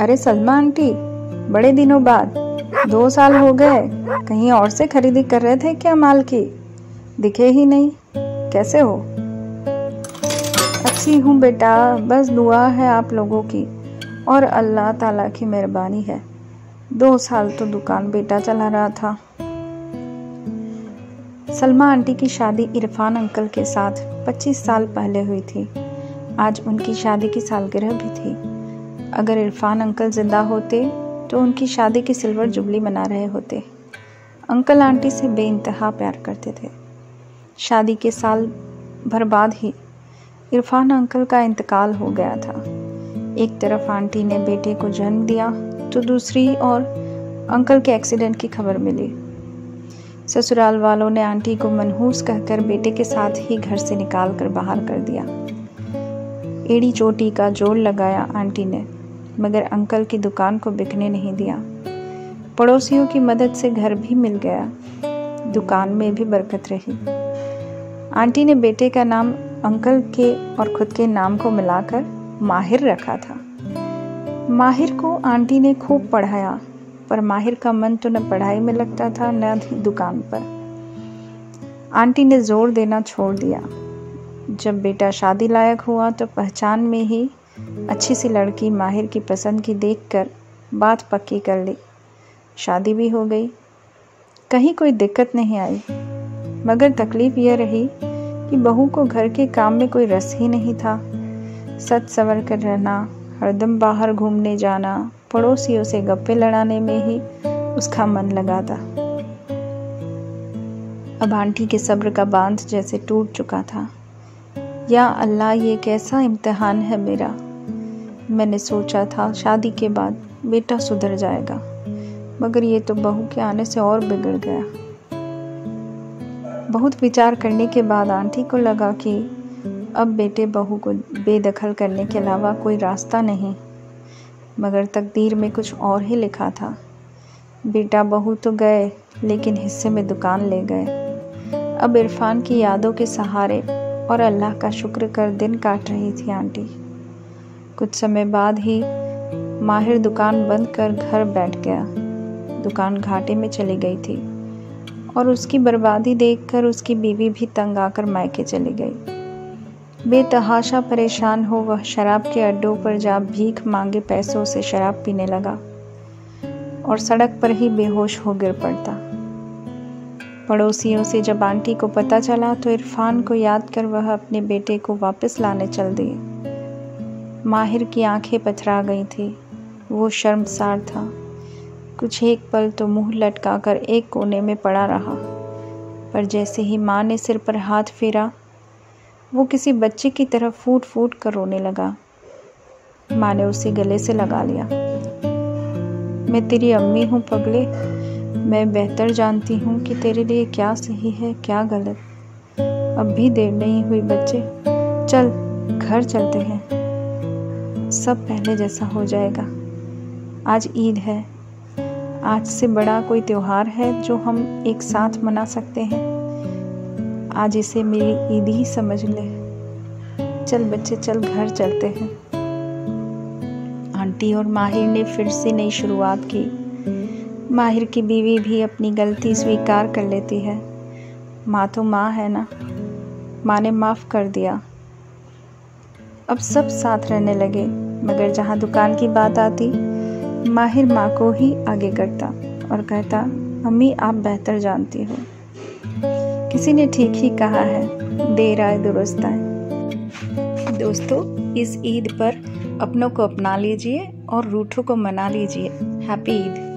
अरे सलमा आंटी, बड़े दिनों बाद, 2 साल हो गए, कहीं और से खरीदी कर रहे थे क्या माल की? दिखे ही नहीं, कैसे हो? अच्छी हूँ बेटा, बस दुआ है आप लोगों की और अल्लाह ताला की मेहरबानी है। 2 साल तो दुकान बेटा चला रहा था। सलमा आंटी की शादी इरफान अंकल के साथ 25 साल पहले हुई थी। आज उनकी शादी की सालगिरह भी थी। अगर इरफान अंकल ज़िंदा होते तो उनकी शादी की सिल्वर जुबली मना रहे होते। अंकल आंटी से बेइंतहा प्यार करते थे। शादी के साल भर बाद ही इरफान अंकल का इंतकाल हो गया था। एक तरफ आंटी ने बेटे को जन्म दिया तो दूसरी और अंकल के एक्सीडेंट की खबर मिली। ससुराल वालों ने आंटी को मनहूस कहकर बेटे के साथ ही घर से निकाल कर बाहर कर दिया। एड़ी चोटी का जोड़ लगाया आंटी ने, मगर अंकल की दुकान को बिकने नहीं दिया। पड़ोसियों की मदद से घर भी मिल गया, दुकान में भी बरकत रही। आंटी ने बेटे का नाम अंकल के और खुद के नाम को मिलाकर माहिर रखा था। माहिर को आंटी ने खूब पढ़ाया, पर माहिर का मन तो न पढ़ाई में लगता था न दुकान पर। आंटी ने जोर देना छोड़ दिया। जब बेटा शादी लायक हुआ तो पहचान में ही अच्छी सी लड़की माहिर की पसंद की देखकर बात पक्की कर ली। शादी भी हो गई, कहीं कोई दिक्कत नहीं आई। मगर तकलीफ यह रही कि बहू को घर के काम में कोई रस ही नहीं था। सच सवर कर रहना, हरदम बाहर घूमने जाना, पड़ोसियों से गप्पे लड़ाने में ही उसका मन लगा था। अब आंटी के सब्र का बांध जैसे टूट चुका था। या अल्लाह, ये कैसा इम्तिहान है मेरा। मैंने सोचा था शादी के बाद बेटा सुधर जाएगा, मगर ये तो बहू के आने से और बिगड़ गया। बहुत विचार करने के बाद आंटी को लगा कि अब बेटे बहू को बेदखल करने के अलावा कोई रास्ता नहीं। मगर तकदीर में कुछ और ही लिखा था। बेटा बहू तो गए, लेकिन हिस्से में दुकान ले गए। अब इरफान की यादों के सहारे और अल्लाह का शुक्र कर दिन काट रही थी आंटी। कुछ समय बाद ही माहिर दुकान बंद कर घर बैठ गया। दुकान घाटे में चली गई थी और उसकी बर्बादी देखकर उसकी बीवी भी तंग आकर मायके चली गई। बेतहाशा परेशान हो वह शराब के अड्डों पर जा भीख मांगे पैसों से शराब पीने लगा और सड़क पर ही बेहोश हो गिर पड़ता। पड़ोसियों से जब आंटी को पता चला तो इरफान को याद कर वह अपने बेटे को वापस लाने चल दिए। माहिर की आंखें पथरा गई थी, वो शर्मसार था। कुछ एक पल तो मुंह लटकाकर एक कोने में पड़ा रहा, पर जैसे ही मां ने सिर पर हाथ फेरा वो किसी बच्चे की तरह फूट फूट कर रोने लगा। मां ने उसे गले से लगा लिया। मैं तेरी अम्मी हूँ पगले, मैं बेहतर जानती हूँ कि तेरे लिए क्या सही है क्या गलत। अब भी देर नहीं हुई बच्चे, चल घर चलते हैं, सब पहले जैसा हो जाएगा। आज ईद है, आज से बड़ा कोई त्योहार है जो हम एक साथ मना सकते हैं। आज इसे मेरी ईद ही समझ ले। चल बच्चे चल, घर चलते हैं। आंटी और माहिर ने फिर से नई शुरुआत की। माहिर की बीवी भी अपनी गलती स्वीकार कर लेती है। माँ तो माँ है ना, माँ ने माफ़ कर दिया। अब सब साथ रहने लगे, मगर जहाँ दुकान की बात आती माहिर माँ को ही आगे करता और कहता, मम्मी आप बेहतर जानती हो। किसी ने ठीक ही कहा है, देर आए दुरुस्त आए। दोस्तों, इस ईद पर अपनों को अपना लीजिए और रूठों को मना लीजिए। हैप्पी ईद।